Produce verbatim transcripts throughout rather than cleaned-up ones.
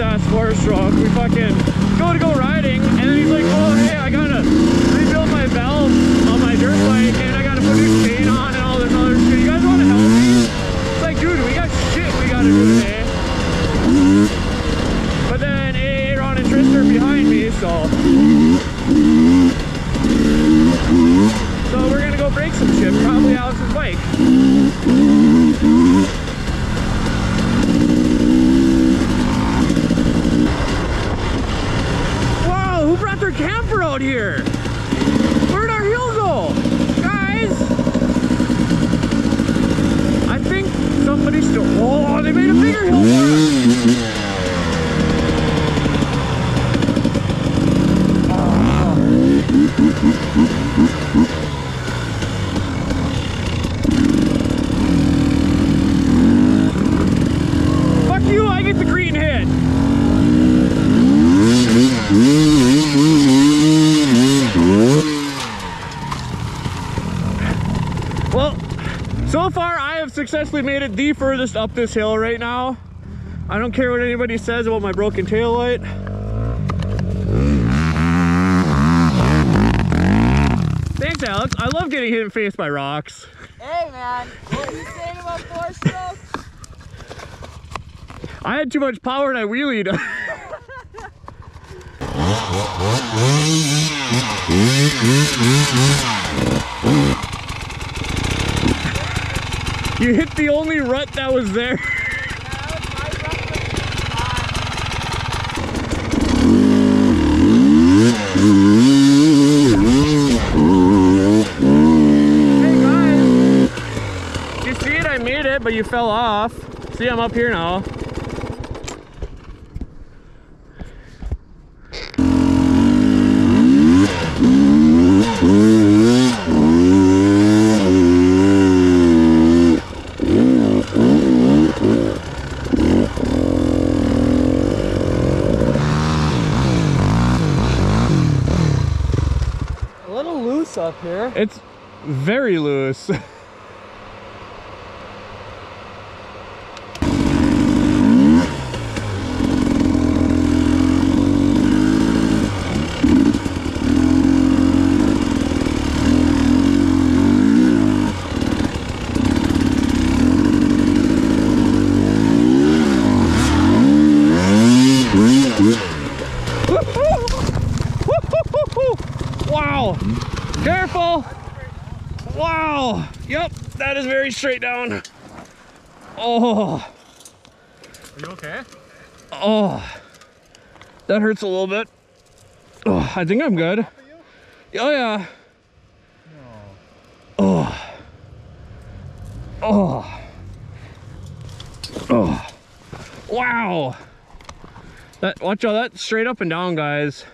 ass forest rock. We fucking go to go riding, and then he's like, oh hey, I gotta rebuild my valve on my dirt bike, and I gotta put a new chain on and all this other shit. You guys wanna help me? It's like, dude, we got shit we gotta do today. But then A A, Ron, and Tristan are behind me, so. So we're gonna go break some shit, probably Alex's bike. Camper out here. Where'd our hill go? Guys! I think somebody still. Oh, they made a bigger hill for us! Successfully made it the furthest up this hill right now. I don't care what anybody says about my broken taillight. Thanks, Alex. I love getting hit in the face by rocks. Hey, man. What are you saying about four strokes? I had too much power and I wheelied. You hit the only rut that was there. Hey guys, you see it? I made it, but you fell off. See, I'm up here now. Up here, it's very loose. Wow. Careful! Wow! Yep, that is very straight down. Oh. Are you okay? Oh. That hurts a little bit. Oh, I think I'm good. Oh yeah. No. Oh. Oh. Oh. Wow. That, watch out, that's straight up and down, guys.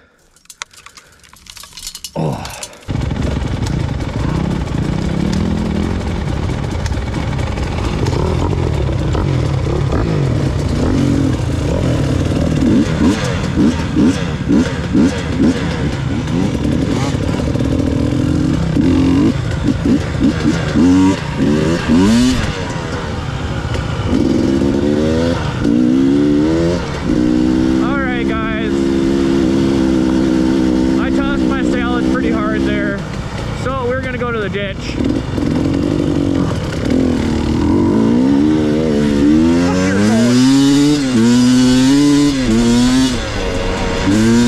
Oh. Mmm.